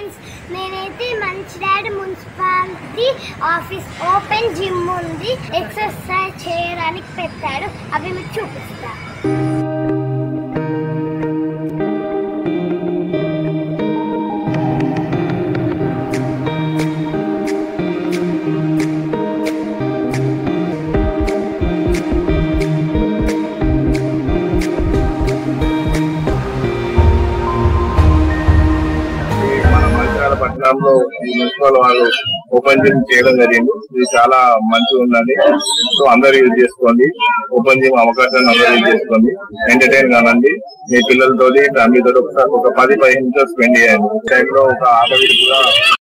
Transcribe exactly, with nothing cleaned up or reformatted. Friends, నేనైతే Mancherial municipality office open gym ఉంది, exercise చేయడానికి పెట్టాడు, అవి మీకు చూపిస్తా. మున్సిపల్ వాళ్ళు ఓపెన్ జిమ్ చేయడం జరిగింది. ఇది చాలా మంచిగా ఉందండి. సో అందరూ యూజ్ చేసుకోండి. ఓపెన్ జిమ్ అవకాశాన్ని అందరూ యూజ్ చేసుకోండి. ఎంటర్టైన్ కానండి. మీ పిల్లలతో, ఫ్యామిలీతో ఒకసారి ఒక పది పదిహేను నిమిషాలు స్పెండ్ చేయండి. టైంలో ఒక ఆటవిడి కూడా